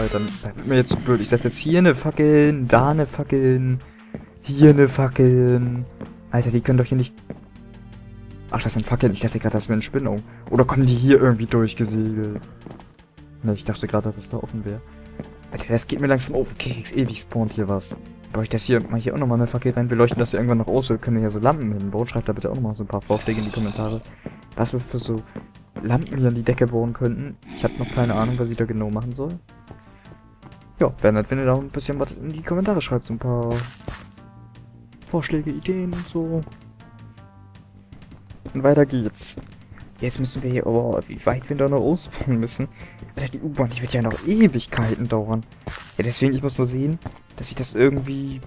Alter, das wird mir jetzt so blöd. Ich setze jetzt hier eine Fackeln, da eine Fackeln, hier eine Fackeln. Alter, die können doch hier nicht... Ach, das sind Fackeln. Ich dachte gerade, das wäre eine Spinnung. Oder kommen die hier irgendwie durchgesegelt? Ne, ich dachte gerade, dass es da offen wäre. Alter, das geht mir langsam auf. Keks, ewig spawnt hier was. Baue ich das hier, mach hier auch nochmal eine Fackel rein. Wir leuchten das hier irgendwann noch aus. Wir können hier so Lampen hinbauen. Schreibt da bitte auch nochmal so ein paar Vorschläge in die Kommentare. Was wir für so Lampen hier an die Decke bauen könnten. Ich habe noch keine Ahnung, was ich da genau machen soll. Ja, wäre nett, wenn ihr da ein bisschen was in die Kommentare schreibt. So ein paar Vorschläge, Ideen und so. Und weiter geht's. Jetzt müssen wir hier... Oh, wie weit wir da noch ausbauen müssen. Alter, die U-Bahn, die wird ja noch Ewigkeiten dauern. Ja, deswegen, ich muss nur sehen, dass ich das irgendwie...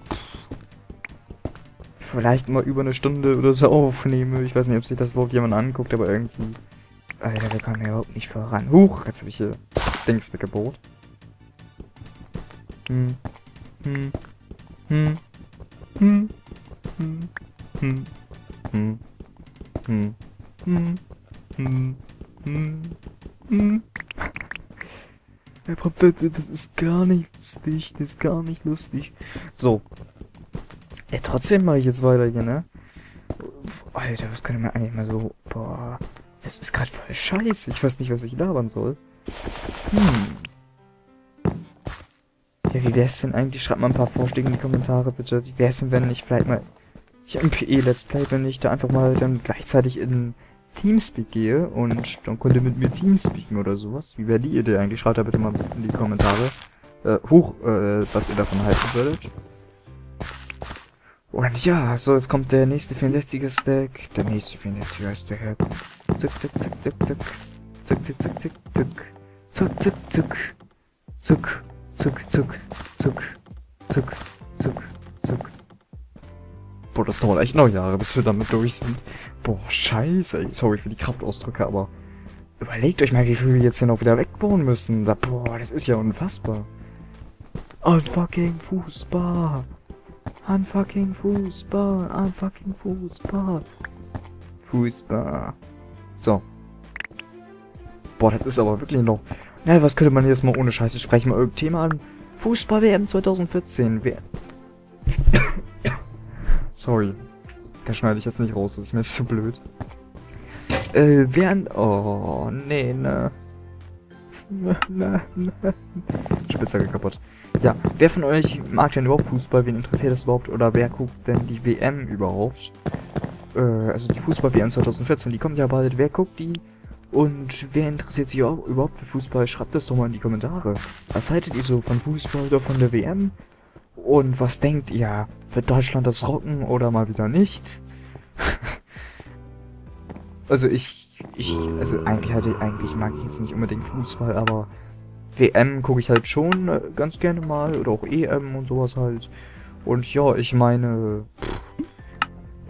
vielleicht mal über eine Stunde oder so aufnehme. Ich weiß nicht, ob sich das überhaupt jemand anguckt, aber irgendwie... Alter, wir kommen ja überhaupt nicht voran. Huch, jetzt habe ich hier Dings weggebaut. Herr Prophet, das ist gar nicht lustig. Das ist gar nicht lustig. So. Ja, trotzdem mache ich jetzt weiter hier, ne? Alter, was kann ich mir eigentlich mal so... Boah. Das ist gerade voll scheiße. Ich weiß nicht, was ich labern soll. Ja, wie wär's denn eigentlich? Schreibt mal ein paar Vorschläge in die Kommentare, bitte. Wie wär's denn, wenn ich vielleicht mal... Ich habe ein PE-Let's Play, wenn ich da einfach mal dann gleichzeitig in Teamspeak gehe und dann könnt ihr mit mir Teamspeaken oder sowas. Wie wäre die Idee eigentlich? Schreibt da bitte mal in die Kommentare was ihr davon halten würdet. Und ja, so, jetzt kommt der nächste 64er-Stack. Der nächste 64er-Stack. Zack, zack, zack, zack, zack. Zack, zack, zack, zack, zack. Zack, zack, zack. Zack, zack, zack, zack. Zack, zack, zack. Boah, das dauert echt noch Jahre, bis wir damit durch sind. Boah, scheiße. Sorry für die Kraftausdrücke, aber... Überlegt euch mal, wie viel wir jetzt hier noch wieder wegbauen müssen. Da, boah, das ist ja unfassbar. An fucking Fußball. An fucking Fußball. An fucking Fußball. Fußball. So. Boah, das ist aber wirklich noch... Na, was könnte man jetzt mal ohne Scheiße sprechen? Mal irgendein Thema an. Fußball-WM 2014. Wer... Sorry, da schneide ich jetzt nicht raus, das ist mir zu blöd. Während... Oh, nee, ne. Spitzhacke kaputt. Ja, wer von euch mag denn überhaupt Fußball? Wen interessiert das überhaupt? Oder wer guckt denn die WM überhaupt? Also die Fußball-WM 2014, die kommt ja bald. Wer guckt die? Und wer interessiert sich auch überhaupt für Fußball? Schreibt das doch mal in die Kommentare. Was haltet ihr so von Fußball oder von der WM? Und was denkt ihr? Wird Deutschland das rocken oder mal wieder nicht? Also eigentlich mag ich jetzt nicht unbedingt Fußball, aber WM gucke ich halt schon ganz gerne mal oder auch EM und sowas halt. Und ja, ich meine,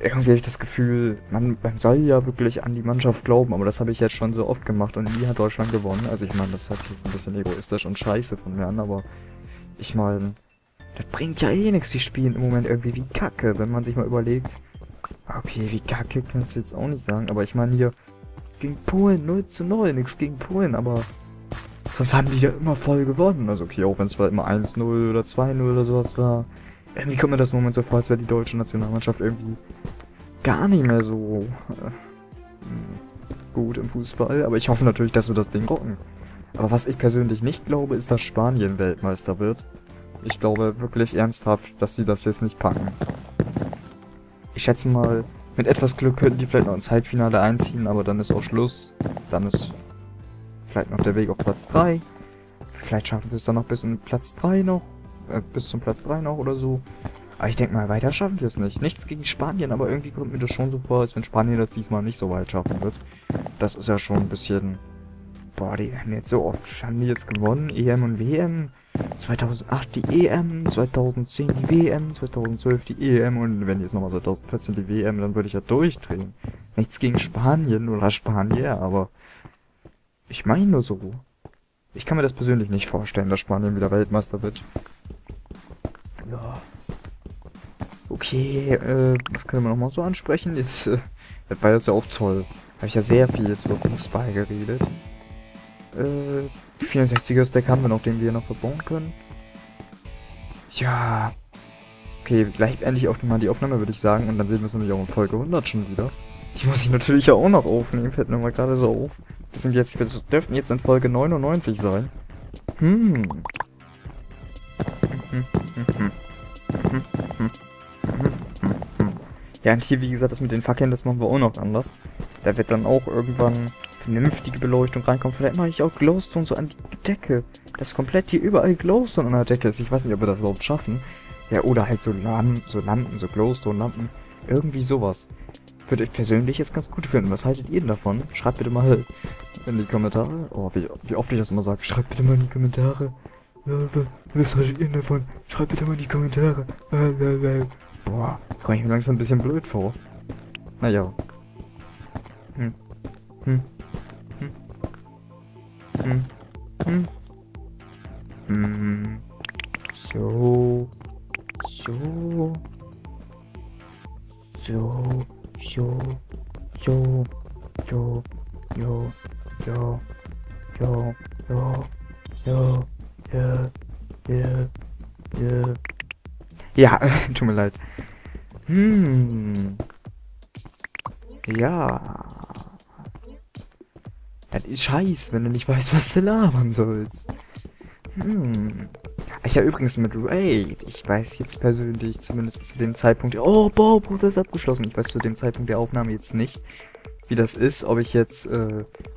irgendwie habe ich das Gefühl, man soll ja wirklich an die Mannschaft glauben, aber das habe ich jetzt schon so oft gemacht und nie hat Deutschland gewonnen. Also ich meine, das hat jetzt ein bisschen egoistisch und scheiße von mir an, aber ich meine... Das bringt ja eh nichts, die spielen im Moment irgendwie wie Kacke, wenn man sich mal überlegt. Okay, wie Kacke kannst du jetzt auch nicht sagen, aber ich meine hier gegen Polen 0:0, nichts gegen Polen, aber sonst haben die ja immer voll gewonnen. Also okay, auch wenn es immer 1:0 oder 2:0 oder sowas war. Irgendwie kommt mir das im Moment so vor, als wäre die deutsche Nationalmannschaft irgendwie gar nicht mehr so gut im Fußball, aber ich hoffe natürlich, dass wir das Ding rocken. Aber was ich persönlich nicht glaube, ist, dass Spanien Weltmeister wird. Ich glaube wirklich ernsthaft, dass sie das jetzt nicht packen. Ich schätze mal, mit etwas Glück könnten die vielleicht noch ins Halbfinale einziehen, aber dann ist auch Schluss. Dann ist vielleicht noch der Weg auf Platz 3. Vielleicht schaffen sie es dann noch bis in Platz 3 noch. Bis zum Platz 3 noch oder so. Aber ich denke mal, weiter schaffen wir es nicht. Nichts gegen Spanien, aber irgendwie kommt mir das schon so vor, als wenn Spanien das diesmal nicht so weit schaffen wird. Das ist ja schon ein bisschen... Boah, die haben jetzt so oft, haben die jetzt gewonnen, EM und WM, 2008 die EM, 2010 die WM, 2012 die EM und wenn jetzt nochmal 2014 die WM, dann würde ich ja durchdrehen. Nichts gegen Spanien oder Spanier, aber ich meine nur so. Ich kann mir das persönlich nicht vorstellen, dass Spanien wieder Weltmeister wird. Ja. Okay, was können wir nochmal so ansprechen? Jetzt, das war jetzt ja auch toll. Habe ich ja sehr viel jetzt über Fußball geredet. 64er Stack haben wir noch, den wir noch verbauen können. Ja. Okay, gleich endlich auch mal die Aufnahme, würde ich sagen. Und dann sehen wir es nämlich auch in Folge 100 schon wieder. Die muss ich natürlich ja auch noch aufnehmen, fällt mir mal gerade so auf. Das dürften jetzt in Folge 99 sein. Ja, und hier, wie gesagt, das mit den Fackeln, das machen wir auch noch anders. Da wird dann auch irgendwann vernünftige Beleuchtung reinkommen. Vielleicht mache ich auch Glowstone so an die Decke. Dass komplett hier überall Glowstone an der Decke ist. Ich weiß nicht, ob wir das überhaupt schaffen. Ja, oder halt so Lampen, so Glowstone-Lampen. Irgendwie sowas. Würde ich persönlich jetzt ganz gut finden. Was haltet ihr denn davon? Schreibt bitte mal in die Kommentare. Oh, wie oft ich das immer sage. Schreibt bitte mal in die Kommentare. Was haltet ihr denn davon? Schreibt bitte mal in die Kommentare. Boah, komme ich mir langsam ein bisschen blöd vor. Naja. Ja, tut mir leid. Ja. Das ist scheiße, wenn du nicht weißt, was du labern sollst. Ich habe übrigens mit Raid, ich weiß jetzt persönlich, zumindest zu dem Zeitpunkt... Oh, Baubruder ist abgeschlossen. Ich weiß zu dem Zeitpunkt der Aufnahme jetzt nicht, wie das ist, ob ich jetzt,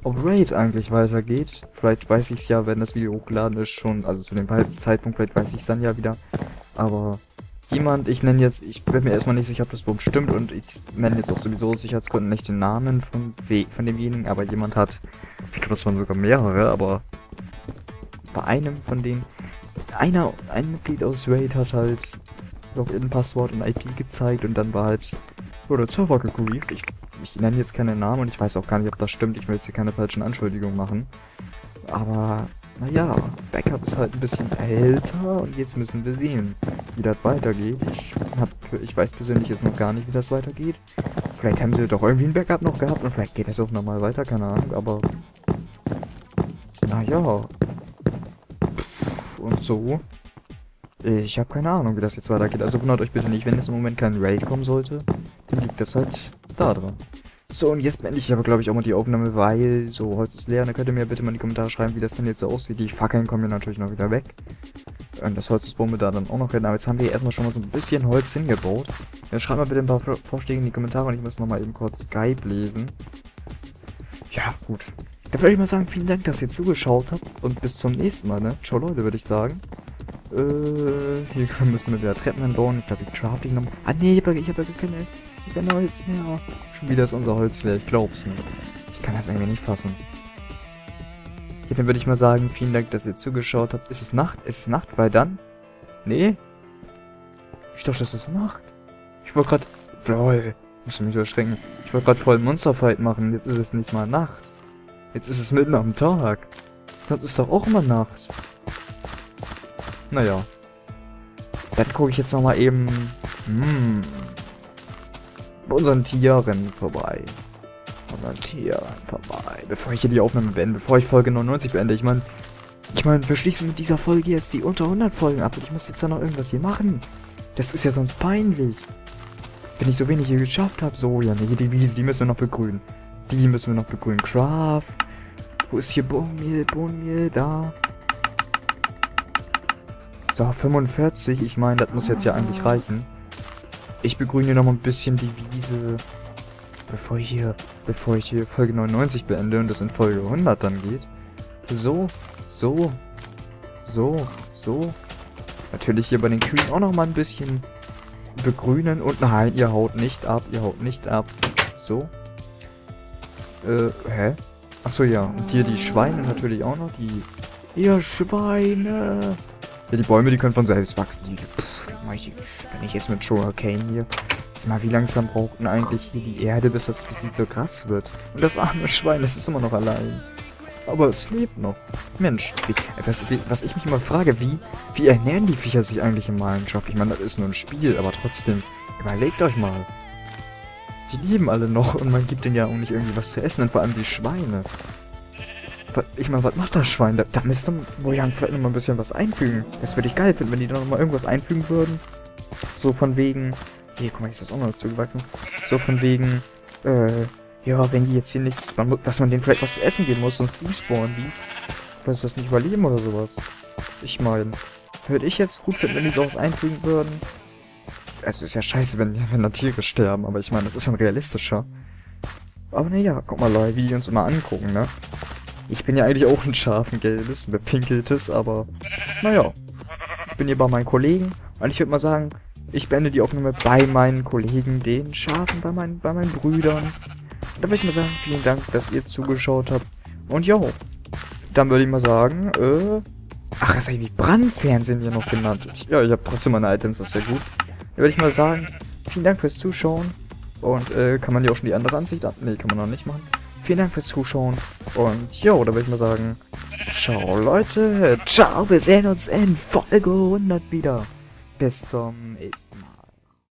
ob Raid eigentlich weitergeht. Vielleicht weiß ich es ja, wenn das Video hochgeladen ist, schon, also zu dem Zeitpunkt, vielleicht weiß ich es dann ja wieder. Aber jemand, ich bin mir erstmal nicht sicher, ob das überhaupt stimmt, und ich nenne jetzt auch sowieso aus Sicherheitsgründen nicht den Namen von demjenigen, aber jemand hat, ich glaube, das waren sogar mehrere, aber bei einem von denen, ein Mitglied aus Raid hat halt Login-Passwort und IP gezeigt, und dann war halt, wurde Server gegrieft. Ich nenne jetzt keine Namen und ich weiß auch gar nicht, ob das stimmt, ich will jetzt hier keine falschen Anschuldigungen machen, aber... Naja, Backup ist halt ein bisschen älter und jetzt müssen wir sehen, wie das weitergeht. Ich weiß persönlich jetzt noch gar nicht, wie das weitergeht. Vielleicht haben sie doch irgendwie ein Backup noch gehabt und vielleicht geht das auch nochmal weiter, keine Ahnung, aber... Naja. Und so. Ich habe keine Ahnung, wie das jetzt weitergeht. Also wundert euch bitte nicht, wenn jetzt im Moment kein Raid kommen sollte, dann liegt das halt da dran. So, und jetzt beende ich aber, glaube ich, auch mal die Aufnahme, weil so, Holz ist leer. Dann könnt ihr mir bitte mal in die Kommentare schreiben, wie das denn jetzt so aussieht. Die Fackeln kommen ja natürlich noch wieder weg. Und das Holz ist Bombe da dann auch noch hin. Aber jetzt haben wir erstmal schon mal so ein bisschen Holz hingebaut. Dann schreibt mal bitte ein paar Vorschläge in die Kommentare und ich muss nochmal eben kurz Skype lesen. Ja, gut. Dann würde ich mal sagen, vielen Dank, dass ihr zugeschaut habt. Und bis zum nächsten Mal, ne? Ciao, Leute, würde ich sagen. Hier müssen wir wieder Treppen hinbauen. Ich glaube, ich crafte nochmal. Ah, nee, ich hab ja keine... Kein Holz mehr. Schon wieder ist unser Holz leer, ich glaub's nicht. Ich kann das irgendwie nicht fassen. Ja, dann würde ich mal sagen, vielen Dank, dass ihr zugeschaut habt. Ist es Nacht? Ist es Nacht? Weil dann... Nee? Ich dachte, es ist Nacht. Ich wollte gerade... Lol. Musst du mich erschrecken. Ich wollte gerade voll Monsterfight machen. Jetzt ist es nicht mal Nacht. Jetzt ist es mitten am Tag. Sonst ist doch auch immer Nacht. Naja. Dann gucke ich jetzt nochmal eben... bei unseren Tieren vorbei. Bevor ich hier die Aufnahme beende, bevor ich Folge 99 beende. Ich meine, wir schließen mit dieser Folge jetzt die unter 100 Folgen ab und ich muss jetzt da noch irgendwas hier machen. Das ist ja sonst peinlich. Wenn ich so wenig hier geschafft habe, so, ja, nee, die Wiese, die müssen wir noch begrünen. Craft. Wo ist hier Bohnenmehl? Bohnenmehl, da. So, 45. Ich meine, das muss jetzt ja eigentlich reichen. Ich begrüne hier nochmal ein bisschen die Wiese, bevor ich hier Folge 99 beende und das in Folge 100 dann geht. So. Natürlich hier bei den Kühen auch nochmal ein bisschen begrünen und nein, ihr haut nicht ab. So. Hä? Achso, ja. Und hier die Schweine natürlich auch noch, ihr Schweine! Ja, die Bäume, die können von selbst wachsen, Wenn ich jetzt mit Sugarcane hier. Sieh mal, wie langsam braucht denn eigentlich hier die Erde, bis sie so krass wird. Und das arme Schwein, das ist immer noch allein. Aber es lebt noch. Mensch, was ich mich immer frage, wie ernähren die Viecher sich eigentlich in Minecraft? Ich meine, das ist nur ein Spiel, aber trotzdem, überlegt euch mal. Die leben alle noch und man gibt denen ja auch nicht irgendwie was zu essen und vor allem die Schweine. Ich meine, was macht das Schwein? Da müsste Morian vielleicht nochmal ein bisschen was einfügen. Das würde ich geil finden, wenn die da nochmal irgendwas einfügen würden. So von wegen... Hier, guck mal, ist das auch noch zugewachsen. So von wegen... Ja, wenn die jetzt hier nichts... dass man denen vielleicht was zu essen geben muss, sonst respawnen die. Dass das nicht überleben oder sowas. Ich meine... Würde ich jetzt gut finden, wenn die sowas einfügen würden. Es ist ja scheiße, wenn da Tiere sterben, aber ich meine, das ist dann realistischer. Aber naja, guck mal, Leute, wie die uns immer angucken, ne? Ich bin ja eigentlich auch ein scharfen gelbes, bepinkeltes, aber naja. Ich bin hier bei meinen Kollegen und ich würde mal sagen, ich beende die Aufnahme bei meinen Kollegen, den Schafen, bei meinen Brüdern. Und da würde ich mal sagen, vielen Dank, dass ihr zugeschaut habt. Und jo, dann würde ich mal sagen, ach, das habe ich BrandtFernsehen hier noch genannt. Ja, ich habe trotzdem meine Items, das ist ja gut. Da würde ich mal sagen, vielen Dank fürs Zuschauen. Und, kann man hier auch schon die andere Ansicht an... Nee, kann man noch nicht machen. Vielen Dank fürs Zuschauen. Und, jo, da würde ich mal sagen, ciao, Leute. Ciao, wir sehen uns in Folge 100 wieder. Bis zum nächsten Mal.